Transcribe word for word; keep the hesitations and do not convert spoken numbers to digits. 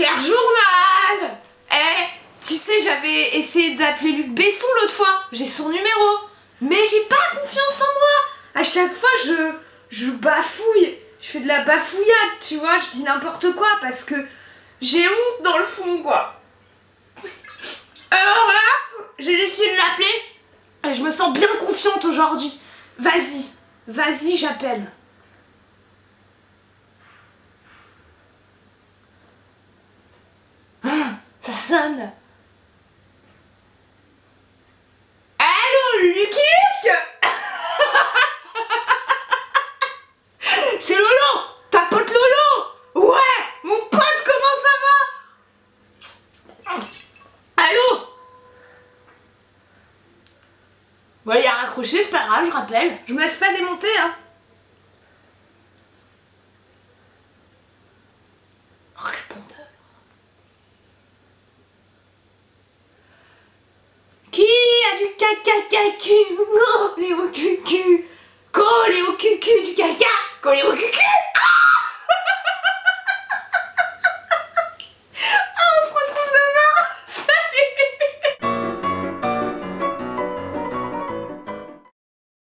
Cher journal! Eh, hey, tu sais, j'avais essayé d'appeler Luc Besson l'autre fois, j'ai son numéro, mais j'ai pas confiance en moi. À chaque fois, je, je bafouille, je fais de la bafouillade, tu vois, je dis n'importe quoi parce que j'ai honte dans le fond, quoi. Alors là, j'ai décidé de l'appeler et je me sens bien confiante aujourd'hui. Vas-y, vas-y, j'appelle. Ça sonne. Allô, Lucky? C'est Lolo, ta pote Lolo. Ouais, mon pote, comment ça va? Allô? Bon, il a raccroché, c'est pas grave, je rappelle. Je me laisse pas démonter, hein. Qui a du caca cacu?